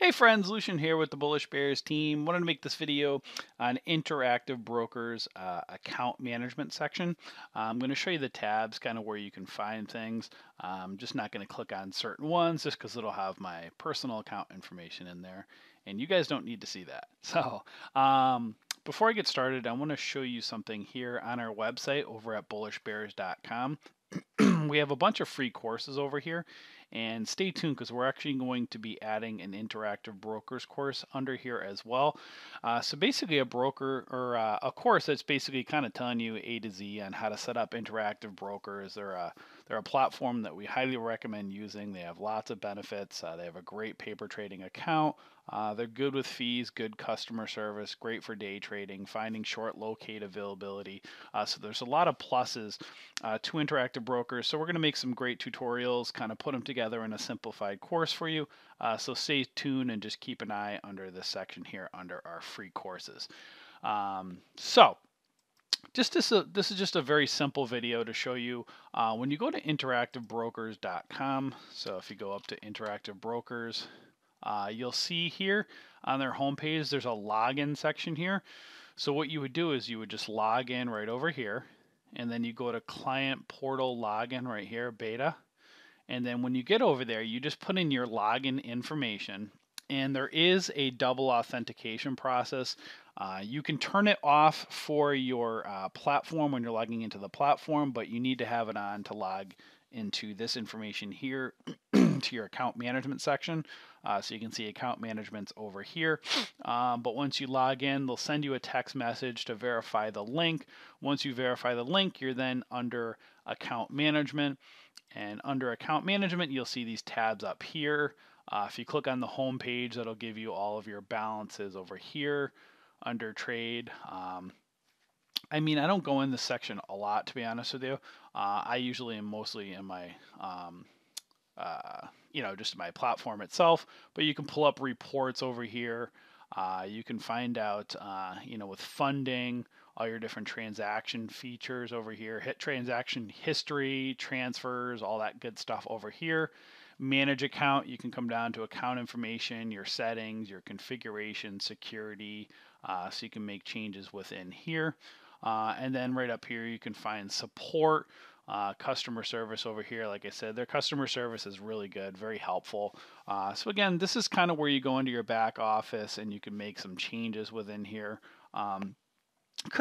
Hey friends, Lucian here with the Bullish Bears team. Wanted to make this video on Interactive Brokers account management section. I'm going to show you the tabs, kind of where you can find things. I'm just not going to click on certain ones just because it'll have my personal account information in there, and you guys don't need to see that. So before I get started, I want to show you something here on our website over at bullishbears.com. We have a bunch of free courses over here, and stay tuned because we're actually going to be adding an Interactive Brokers course under here as well. So basically a broker or a course that's basically kind of telling you A to Z on how to set up Interactive Brokers. They're a platform that we highly recommend using. They have lots of benefits. They have a great paper trading account. They're good with fees, good customer service, great for day trading, finding short locate availability. So there's a lot of pluses to Interactive Brokers. So we're going to make some great tutorials, kind of put them together in a simplified course for you. So stay tuned and just keep an eye under this section here under our free courses. This is just a very simple video to show you when you go to interactivebrokers.com. So if you go up to Interactive Brokers, you'll see here on their homepage, there's a login section here. So what you would do is you would just log in right over here, and then you go to client portal login right here, beta. And then when you get over there, you just put in your login information, and there is a double authentication process. You can turn it off for your platform when you're logging into the platform, but you need to have it on to log into this information here to your account management section. So you can see account management's over here. But once you log in, they'll send you a text message to verify the link. Once you verify the link, you're then under account management. And under account management, you'll see these tabs up here. If you click on the home page, that'll give you all of your balances over here under trade. I don't go in this section a lot, to be honest with you. I usually am mostly in my, just my platform itself, but you can pull up reports over here. You can find out, with funding, all your different transaction features over here, hit transaction history, transfers, all that good stuff over here. Manage account, you can come down to account information, your settings, your configuration, security, so you can make changes within here. And then right up here, you can find support, customer service over here. Like I said, their customer service is really good, very helpful. So again, this is kind of where you go into your back office and you can make some changes within here. It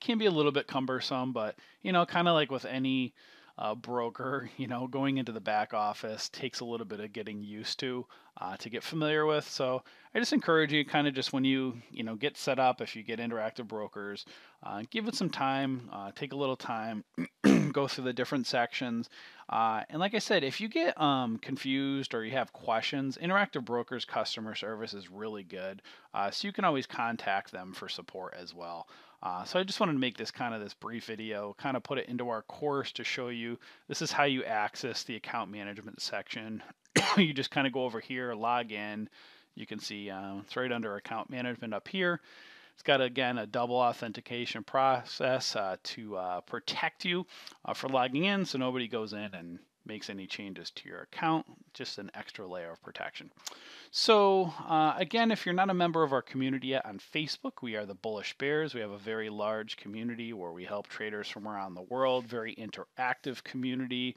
can be a little bit cumbersome, but kind of like with any broker, going into the back office takes a little bit of getting used to get familiar with. So I just encourage you, kind of just when you, get set up, if you get Interactive Brokers, give it some time, take a little time, go through the different sections. And like I said, if you get confused or you have questions, Interactive Brokers customer service is really good. So you can always contact them for support as well. So I just wanted to make this this brief video, put it into our course to show you this is how you access the account management section. You just go over here, log in. You can see it's right under account management up here. It's got, again, a double authentication process to protect you for logging in so nobody goes in and makes any changes to your account, just an extra layer of protection. So again, if you're not a member of our community yet on Facebook, we are the Bullish Bears. We have a very large community where we help traders from around the world, very interactive community.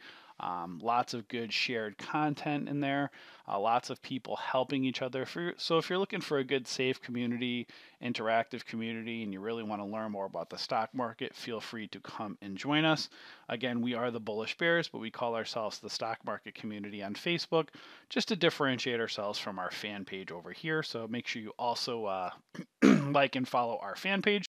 Lots of good shared content in there, lots of people helping each other. So if you're looking for a good, safe community, interactive community, and you really want to learn more about the stock market, feel free to come and join us. Again, we are the Bullish Bears, but we call ourselves the Stock Market Community on Facebook just to differentiate ourselves from our fan page over here. So make sure you also like and follow our fan page.